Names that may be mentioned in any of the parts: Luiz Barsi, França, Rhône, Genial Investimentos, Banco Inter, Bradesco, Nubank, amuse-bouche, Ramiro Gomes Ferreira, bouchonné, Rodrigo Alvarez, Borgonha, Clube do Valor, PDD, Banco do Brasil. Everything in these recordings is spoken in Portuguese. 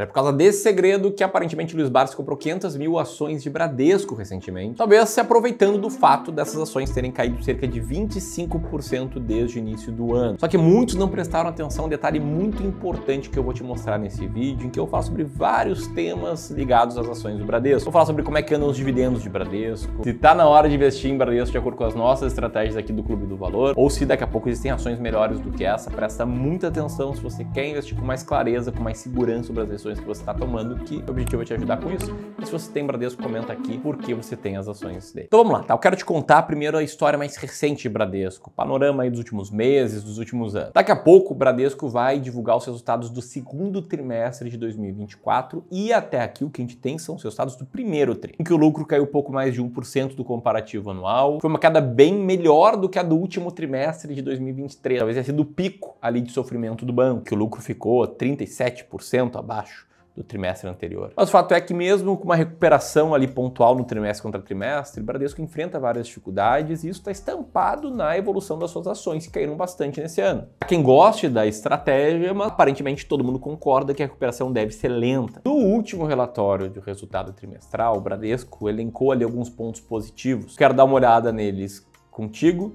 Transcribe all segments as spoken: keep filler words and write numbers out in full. Olha, por causa desse segredo que aparentemente Luiz Barsi comprou quinhentas mil ações de Bradesco recentemente, talvez se aproveitando do fato dessas ações terem caído cerca de vinte e cinco por cento desde o início do ano. Só que muitos não prestaram atenção a um detalhe muito importante que eu vou te mostrar nesse vídeo, em que eu falo sobre vários temas ligados às ações do Bradesco. Vou falar sobre como é que andam os dividendos de Bradesco, se tá na hora de investir em Bradesco de acordo com as nossas estratégias aqui do Clube do Valor, ou se daqui a pouco existem ações melhores do que essa. Presta muita atenção se você quer investir com mais clareza, com mais segurança sobre as ações que você está tomando, que o objetivo é te ajudar com isso. E se você tem Bradesco, comenta aqui por que você tem as ações dele. Então vamos lá, tá? Eu quero te contar primeiro a história mais recente de Bradesco, panorama aí dos últimos meses, dos últimos anos. Daqui a pouco o Bradesco vai divulgar os resultados do segundo trimestre de dois mil e vinte e quatro e até aqui o que a gente tem são os resultados do primeiro tri, em que o lucro caiu pouco mais de um por cento do comparativo anual. Foi uma queda bem melhor do que a do último trimestre de dois mil e vinte e três, talvez tenha sido o pico ali de sofrimento do banco, que o lucro ficou trinta e sete por cento abaixo do trimestre anterior. Mas o fato é que mesmo com uma recuperação ali pontual no trimestre contra trimestre, o Bradesco enfrenta várias dificuldades e isso está estampado na evolução das suas ações, que caíram bastante nesse ano. Para quem goste da estratégia, mas aparentemente todo mundo concorda que a recuperação deve ser lenta. No último relatório de resultado trimestral, o Bradesco elencou ali alguns pontos positivos. Quero dar uma olhada neles contigo,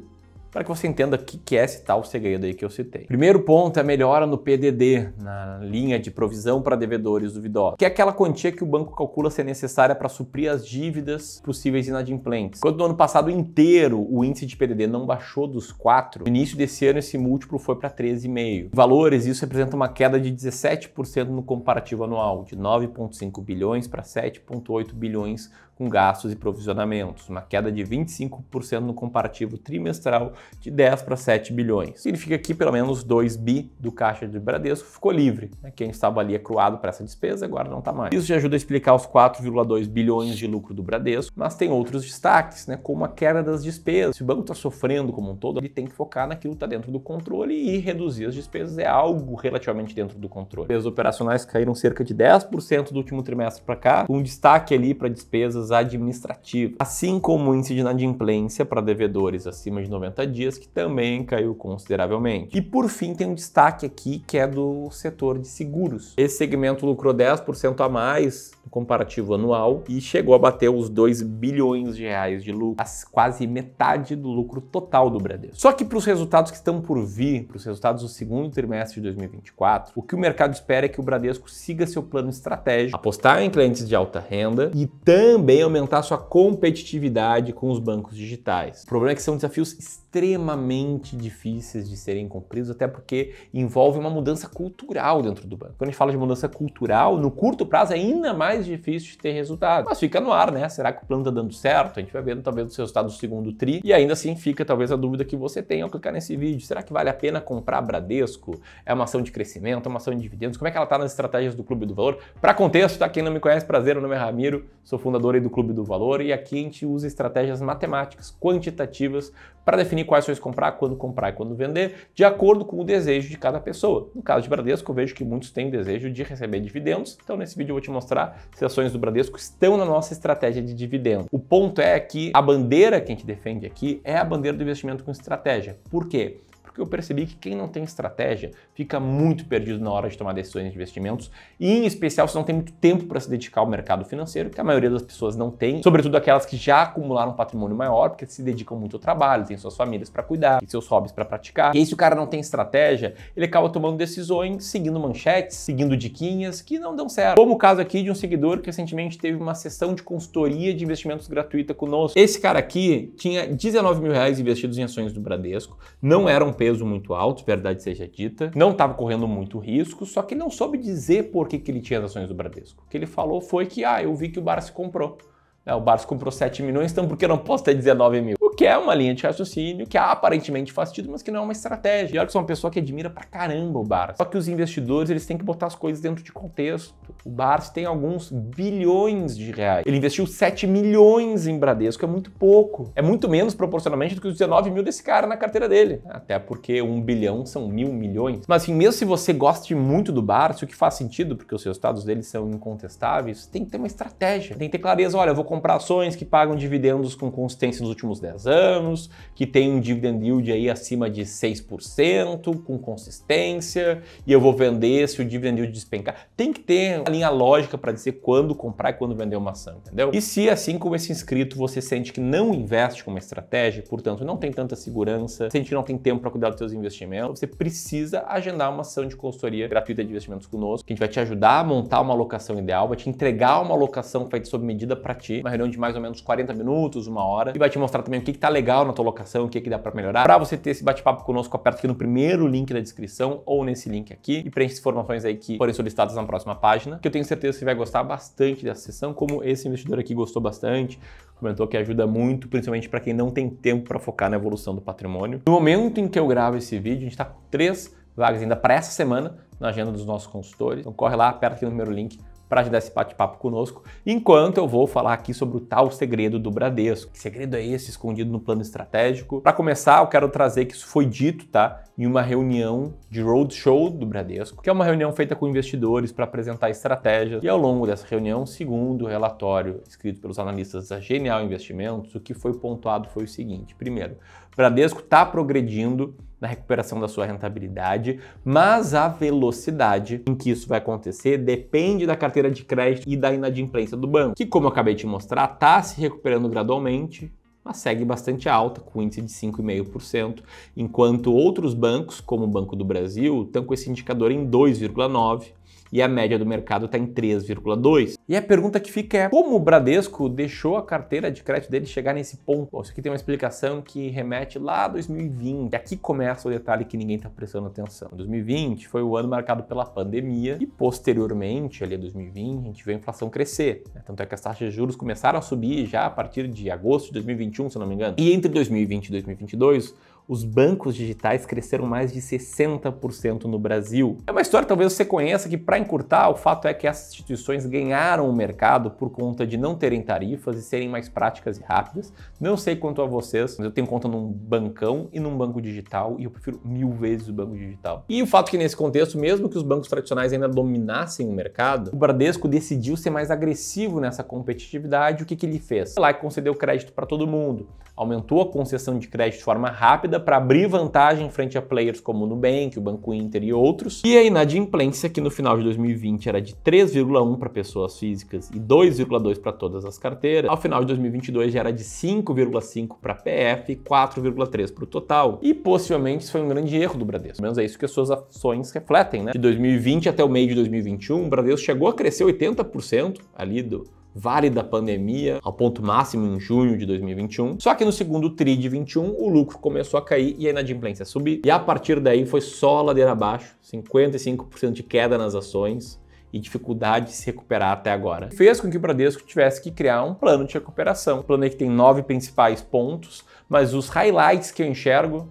para que você entenda o que é esse tal segredo aí que eu citei. Primeiro ponto é a melhora no P D D, na linha de provisão para devedores duvidosos, que é aquela quantia que o banco calcula ser necessária para suprir as dívidas possíveis inadimplentes. Enquanto no ano passado inteiro o índice de P D D não baixou dos quatro, no início desse ano esse múltiplo foi para treze vírgula cinco. Valores, isso representa uma queda de dezessete por cento no comparativo anual, de nove vírgula cinco bilhões para sete vírgula oito bilhões com gastos e provisionamentos, uma queda de vinte e cinco por cento no comparativo trimestral, de dez para sete bilhões. Significa que pelo menos dois bi do caixa de Bradesco ficou livre, né? Quem estava ali acruado para essa despesa, agora não está mais. Isso já ajuda a explicar os quatro vírgula dois bilhões de lucro do Bradesco, mas tem outros destaques, né? Como a queda das despesas. Se o banco está sofrendo como um todo, ele tem que focar naquilo que está dentro do controle e reduzir as despesas é algo relativamente dentro do controle. Despesas operacionais caíram cerca de dez por cento do último trimestre para cá, com destaque ali para despesas administrativas, assim como o índice de inadimplência para devedores acima de noventa dias, que também caiu consideravelmente. E por fim tem um destaque aqui que é do setor de seguros. Esse segmento lucrou dez por cento a mais no comparativo anual e chegou a bater os dois bilhões de reais de lucro, quase metade do lucro total do Bradesco. Só que para os resultados que estão por vir, para os resultados do segundo trimestre de dois mil e vinte e quatro, o que o mercado espera é que o Bradesco siga seu plano estratégico, apostar em clientes de alta renda e também aumentar sua competitividade com os bancos digitais. O problema é que são desafios extremamente extremamente difíceis de serem cumpridos, até porque envolve uma mudança cultural dentro do banco. Quando a gente fala de mudança cultural, no curto prazo é ainda mais difícil de ter resultado. Mas fica no ar, né? Será que o plano está dando certo? A gente vai vendo talvez os resultados do segundo tri e ainda assim fica talvez a dúvida que você tem ao clicar nesse vídeo. Será que vale a pena comprar Bradesco? É uma ação de crescimento? É uma ação de dividendos? Como é que ela está nas estratégias do Clube do Valor? Para contexto, tá? Quem não me conhece, prazer, meu nome é Ramiro, sou fundador aí do Clube do Valor e aqui a gente usa estratégias matemáticas, quantitativas, para definir quais ações comprar, quando comprar e quando vender, de acordo com o desejo de cada pessoa. No caso de Bradesco, eu vejo que muitos têm o desejo de receber dividendos, então nesse vídeo eu vou te mostrar se as ações do Bradesco estão na nossa estratégia de dividendos. O ponto é que a bandeira que a gente defende aqui é a bandeira do investimento com estratégia. Por quê? Porque eu percebi que quem não tem estratégia fica muito perdido na hora de tomar decisões de investimentos, e em especial se não tem muito tempo para se dedicar ao mercado financeiro, que a maioria das pessoas não tem, sobretudo aquelas que já acumularam um patrimônio maior, porque se dedicam muito ao trabalho, têm suas famílias para cuidar, têm seus hobbies para praticar. E aí, se o cara não tem estratégia, ele acaba tomando decisões seguindo manchetes, seguindo diquinhas que não dão certo. Como o caso aqui de um seguidor que recentemente teve uma sessão de consultoria de investimentos gratuita conosco. Esse cara aqui tinha dezenove mil reais investidos em ações do Bradesco, não era um peso muito alto, verdade seja dita, não estava correndo muito risco, só que não soube dizer por que, que ele tinha as ações do Bradesco. O que ele falou foi que, ah, eu vi que o Barsi comprou. Ah, o Barsi comprou sete milhões, então por que eu não posso ter dezenove mil? O que é uma linha de raciocínio que aparentemente faz sentido, mas que não é uma estratégia. E olha que sou uma pessoa que admira pra caramba o Barsi. Só que os investidores, eles têm que botar as coisas dentro de contexto. O Barsi tem alguns bilhões de reais. Ele investiu sete milhões em Bradesco, é muito pouco. É muito menos proporcionalmente do que os dezenove mil desse cara na carteira dele. Até porque um bilhão são mil milhões. Mas assim, mesmo se você goste muito do Barsi, o que faz sentido, porque os resultados dele são incontestáveis, tem que ter uma estratégia. Tem que ter clareza, olha, eu vou comprar ações que pagam dividendos com consistência nos últimos dez anos, que tem um dividend yield aí acima de seis por cento, com consistência, e eu vou vender se o dividend yield despencar. Tem que ter uma linha lógica para dizer quando comprar e quando vender uma ação, entendeu? E se, assim como esse inscrito, você sente que não investe com uma estratégia, portanto, não tem tanta segurança, sente que não tem tempo para cuidar dos seus investimentos, você precisa agendar uma ação de consultoria gratuita de investimentos conosco, que a gente vai te ajudar a montar uma alocação ideal, vai te entregar uma alocação feita sob medida para ti, uma reunião de mais ou menos quarenta minutos, uma hora, e vai te mostrar também o que que tá legal na tua alocação, o que que dá para melhorar. Para você ter esse bate-papo conosco, aperta aqui no primeiro link da descrição ou nesse link aqui e preenche as informações aí que forem solicitadas na próxima página, que eu tenho certeza que você vai gostar bastante dessa sessão, como esse investidor aqui gostou bastante, comentou que ajuda muito, principalmente para quem não tem tempo para focar na evolução do patrimônio. No momento em que eu gravo esse vídeo, a gente está com três vagas ainda para essa semana na agenda dos nossos consultores. Então corre lá, aperta aqui no primeiro link para ajudar esse bate-papo conosco, enquanto eu vou falar aqui sobre o tal segredo do Bradesco. Que segredo é esse escondido no plano estratégico? Para começar, eu quero trazer que isso foi dito, tá? Em uma reunião de roadshow do Bradesco, que é uma reunião feita com investidores para apresentar estratégias. E ao longo dessa reunião, segundo o relatório escrito pelos analistas da Genial Investimentos, o que foi pontuado foi o seguinte: primeiro, Bradesco está progredindo na recuperação da sua rentabilidade, mas a velocidade em que isso vai acontecer depende da carteira de crédito e da inadimplência do banco, que, como eu acabei de mostrar, está se recuperando gradualmente, mas segue bastante alta, com índice de cinco vírgula cinco por cento, enquanto outros bancos, como o Banco do Brasil, estão com esse indicador em dois vírgula nove por cento e a média do mercado está em três vírgula dois por cento. E a pergunta que fica é: como o Bradesco deixou a carteira de crédito dele chegar nesse ponto? Bom, isso aqui tem uma explicação que remete lá a dois mil e vinte. E aqui começa o detalhe que ninguém está prestando atenção. dois mil e vinte foi o ano marcado pela pandemia e, posteriormente, ali a dois mil e vinte, a gente viu a inflação crescer, né? Tanto é que as taxas de juros começaram a subir já a partir de agosto de dois mil e vinte e um, se não me engano. E entre dois mil e vinte e dois mil e vinte e dois, os bancos digitais cresceram mais de sessenta por cento no Brasil. É uma história que talvez você conheça, que, para encurtar, o fato é que essas instituições ganharam o mercado por conta de não terem tarifas e serem mais práticas e rápidas. Não sei quanto a vocês, mas eu tenho conta num bancão e num banco digital, e eu prefiro mil vezes o banco digital. E o fato é que, nesse contexto, mesmo que os bancos tradicionais ainda dominassem o mercado, o Bradesco decidiu ser mais agressivo nessa competitividade. O que que ele fez? Foi lá e concedeu crédito para todo mundo, aumentou a concessão de crédito de forma rápida para abrir vantagem frente a players como o Nubank, o Banco Inter e outros. E a inadimplência, que no final de dois mil e vinte era de três vírgula um por cento para pessoas físicas e dois vírgula dois por cento para todas as carteiras, ao final de dois mil e vinte e dois já era de cinco vírgula cinco por cento para P F e quatro vírgula três por cento para o total. E possivelmente isso foi um grande erro do Bradesco. Pelo menos é isso que as suas ações refletem, né? De dois mil e vinte até o meio de dois mil e vinte e um, o Bradesco chegou a crescer oitenta por cento ali do vale da pandemia, ao ponto máximo em junho de dois mil e vinte e um. Só que no segundo tri de vinte e um, o lucro começou a cair e a inadimplência a subir. E a partir daí foi só ladeira abaixo, cinquenta e cinco por cento de queda nas ações e dificuldade de se recuperar até agora. Fez com que o Bradesco tivesse que criar um plano de recuperação. O plano aí que tem nove principais pontos, mas os highlights que eu enxergo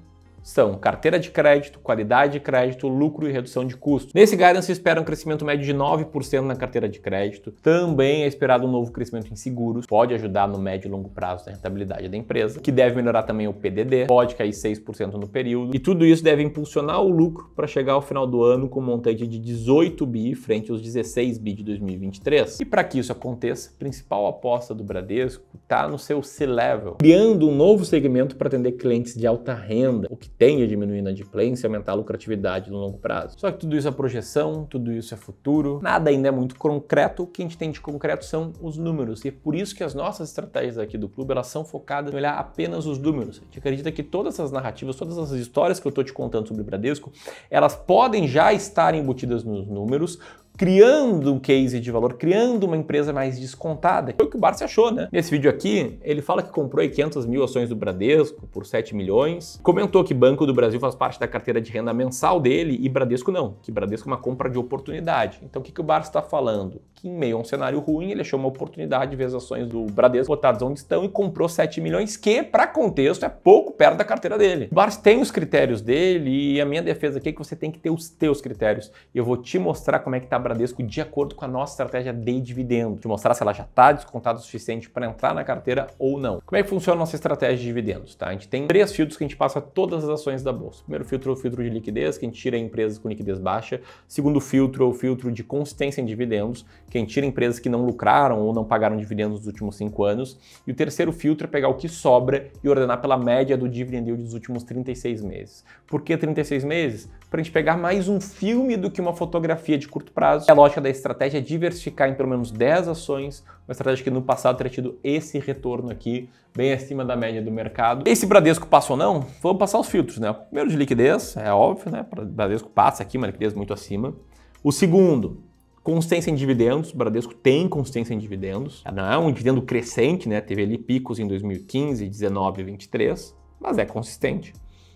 são carteira de crédito, qualidade de crédito, lucro e redução de custo. Nesse guidance, espera um crescimento médio de nove por cento na carteira de crédito. Também é esperado um novo crescimento em seguros, pode ajudar no médio e longo prazo na rentabilidade da empresa, que deve melhorar também o P D D, pode cair seis por cento no período. E tudo isso deve impulsionar o lucro para chegar ao final do ano com um montante de dezoito bi frente aos dezesseis bi de dois mil e vinte e três. E para que isso aconteça, a principal aposta do Bradesco está no seu C-Level, criando um novo segmento para atender clientes de alta renda, o que tende a diminuir a inadimplência e aumentar a lucratividade no longo prazo. Só que tudo isso é projeção, tudo isso é futuro, nada ainda é muito concreto. O que a gente tem de concreto são os números, e é por isso que as nossas estratégias aqui do clube, elas são focadas em olhar apenas os números. A gente acredita que todas essas narrativas, todas essas histórias que eu estou te contando sobre o Bradesco, elas podem já estar embutidas nos números, criando um case de valor, criando uma empresa mais descontada. Foi o que o Barsi achou, né? Nesse vídeo aqui, ele fala que comprou aí quinhentas mil ações do Bradesco por sete milhões, comentou que Banco do Brasil faz parte da carteira de renda mensal dele e Bradesco não, que Bradesco é uma compra de oportunidade. Então o que, que o Barsi está falando? Que em meio a um cenário ruim, ele achou uma oportunidade, vê as ações do Bradesco botadas onde estão e comprou sete milhões, que, para contexto, é pouco perto da carteira dele. O Barsi tem os critérios dele, e a minha defesa aqui é que você tem que ter os teus critérios. E eu vou te mostrar como é que tá Bradesco de acordo com a nossa estratégia de dividendo, te mostrar se ela já está descontada o suficiente para entrar na carteira ou não. Como é que funciona a nossa estratégia de dividendos, tá? A gente tem três filtros que a gente passa todas as ações da bolsa. Primeiro filtro é o filtro de liquidez, que a gente tira empresas com liquidez baixa. Segundo filtro é o filtro de consistência em dividendos, que quem tira empresas que não lucraram ou não pagaram dividendos nos últimos cinco anos. E o terceiro filtro é pegar o que sobra e ordenar pela média do dividend yield dos últimos trinta e seis meses. Por que trinta e seis meses? Para a gente pegar mais um filme do que uma fotografia de curto prazo. A lógica da estratégia é diversificar em pelo menos dez ações, uma estratégia que no passado teria tido esse retorno aqui, bem acima da média do mercado. Esse Bradesco passa ou não? Vamos passar os filtros, né? Primeiro de liquidez, é óbvio, né? Bradesco passa aqui, uma liquidez muito acima. O segundo, consistência em dividendos. O Bradesco tem consistência em dividendos. Não é um dividendo crescente, né? Teve ali picos em dois mil e quinze, dezenove e vinte e três, mas é consistente.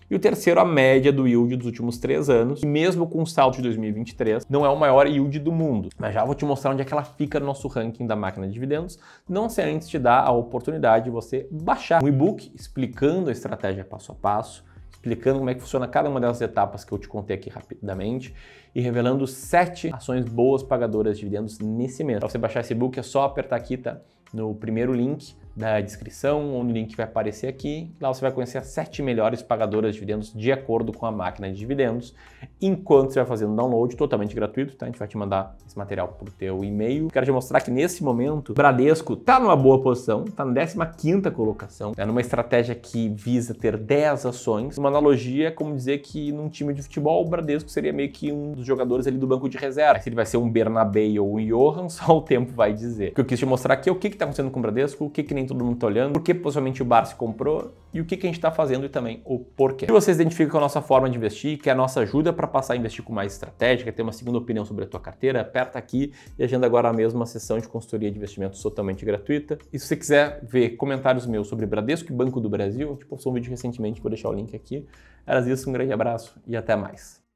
E o terceiro, a média do yield dos últimos três anos. E mesmo com o salto de dois mil e vinte e três, não é o maior yield do mundo. Mas já vou te mostrar onde é que ela fica no nosso ranking da máquina de dividendos, não sem antes te dar a oportunidade de você baixar um e-book explicando a estratégia passo a passo, explicando como é que funciona cada uma dessas etapas que eu te contei aqui rapidamente e revelando sete ações boas pagadoras de dividendos nesse mês. Para você baixar esse e-book é só apertar aqui, tá? No primeiro link da descrição ou no link que vai aparecer aqui. Lá você vai conhecer as sete melhores pagadoras de dividendos de acordo com a máquina de dividendos, enquanto você vai fazendo download totalmente gratuito, tá? A gente vai te mandar esse material pro teu e-mail. Quero te mostrar que nesse momento o Bradesco tá numa boa posição, tá na décima quinta colocação, é numa estratégia que visa ter dez ações. Uma analogia é como dizer que num time de futebol o Bradesco seria meio que um dos jogadores ali do banco de reserva. Se ele vai ser um Bernabé ou um Johan, só o tempo vai dizer. O que eu quis te mostrar aqui é o que que está acontecendo com o Bradesco, o que que nem todo mundo está olhando, por que possivelmente o Barsi comprou e o que que a gente está fazendo e também o porquê. Se vocês identificam a nossa forma de investir, que é a nossa ajuda para passar a investir com mais estratégia, quer ter uma segunda opinião sobre a tua carteira, aperta aqui e agenda agora mesmo uma sessão de consultoria de investimentos totalmente gratuita. E se você quiser ver comentários meus sobre Bradesco e Banco do Brasil, a gente postou um vídeo recentemente, vou deixar o link aqui. Era isso, um grande abraço e até mais.